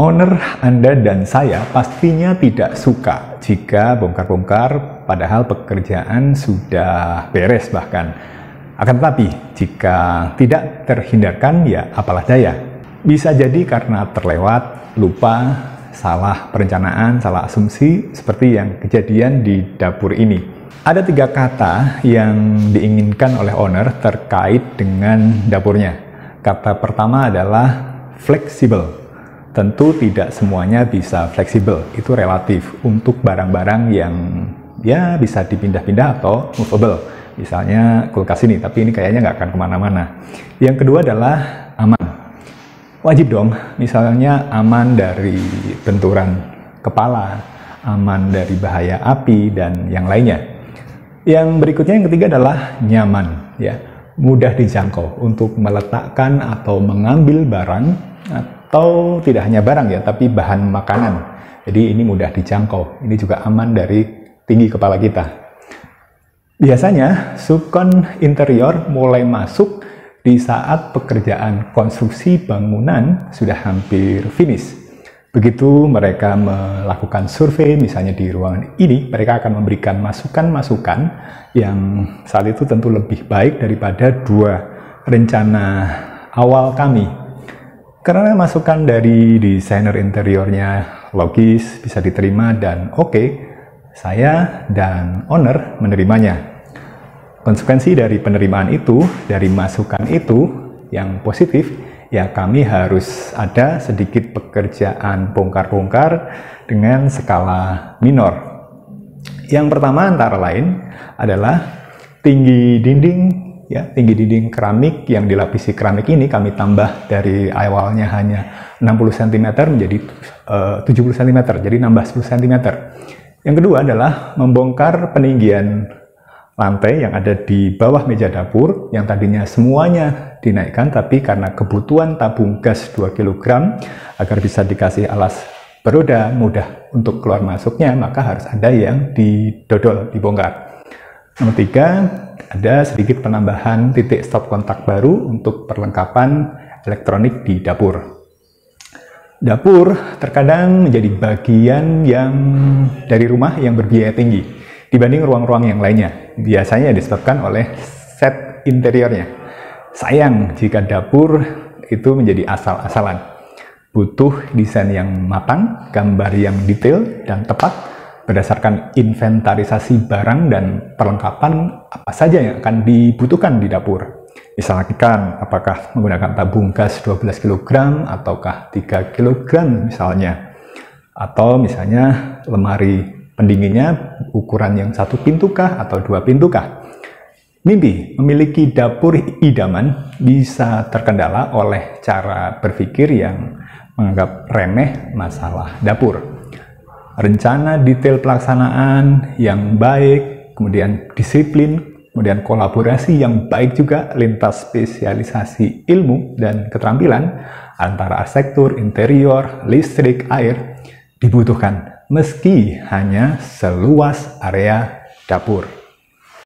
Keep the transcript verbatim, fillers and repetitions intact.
Owner Anda dan saya pastinya tidak suka jika bongkar-bongkar padahal pekerjaan sudah beres bahkan. Akan tetapi, jika tidak terhindarkan, ya apalah daya. Bisa jadi karena terlewat, lupa, salah perencanaan, salah asumsi, seperti yang kejadian di dapur ini. Ada tiga kata yang diinginkan oleh owner terkait dengan dapurnya. Kata pertama adalah fleksibel. Tentu tidak semuanya bisa fleksibel, itu relatif untuk barang-barang yang ya bisa dipindah-pindah atau movable. Misalnya kulkas ini, tapi ini kayaknya nggak akan kemana-mana. Yang kedua adalah aman. Wajib dong, misalnya aman dari benturan kepala, aman dari bahaya api, dan yang lainnya. Yang berikutnya yang ketiga adalah nyaman, ya, mudah dijangkau untuk meletakkan atau mengambil barang, atau tidak hanya barang ya, tapi bahan makanan. Jadi ini mudah dijangkau, ini juga aman dari tinggi kepala kita. Biasanya subkon interior mulai masuk di saat pekerjaan konstruksi bangunan sudah hampir finish. Begitu mereka melakukan survei misalnya di ruangan ini, mereka akan memberikan masukan-masukan yang saat itu tentu lebih baik daripada dua rencana awal kami. Karena masukan dari desainer interiornya logis, bisa diterima dan oke, okay, saya dan owner menerimanya. Konsekuensi dari penerimaan itu, dari masukan itu yang positif, ya kami harus ada sedikit pekerjaan bongkar-bongkar dengan skala minor. Yang pertama antara lain adalah tinggi dinding. Ya, tinggi dinding keramik yang dilapisi keramik ini kami tambah dari awalnya hanya enam puluh sentimeter menjadi uh, tujuh puluh sentimeter, jadi nambah sepuluh sentimeter. Yang kedua adalah membongkar peninggian lantai yang ada di bawah meja dapur, yang tadinya semuanya dinaikkan, tapi karena kebutuhan tabung gas dua kilogram agar bisa dikasih alas beroda mudah untuk keluar masuknya, maka harus ada yang didodol, dibongkar. Nomor tiga, ada sedikit penambahan titik stop kontak baru untuk perlengkapan elektronik di dapur. Dapur terkadang menjadi bagian yang dari rumah yang berbiaya tinggi dibanding ruang-ruang yang lainnya. Biasanya disebabkan oleh set interiornya. Sayang jika dapur itu menjadi asal-asalan. Butuh desain yang matang, gambar yang detail dan tepat, berdasarkan inventarisasi barang dan perlengkapan apa saja yang akan dibutuhkan di dapur. Misalkan apakah menggunakan tabung gas dua belas kilogram ataukah tiga kilogram misalnya. Atau misalnya lemari pendinginnya ukuran yang satu pintukah atau dua pintukah. Mimpi memiliki dapur idaman bisa terkendala oleh cara berpikir yang menganggap remeh masalah dapur. Rencana detail pelaksanaan yang baik, kemudian disiplin, kemudian kolaborasi yang baik juga lintas spesialisasi ilmu dan keterampilan antara arsitektur, interior, listrik, air dibutuhkan meski hanya seluas area dapur.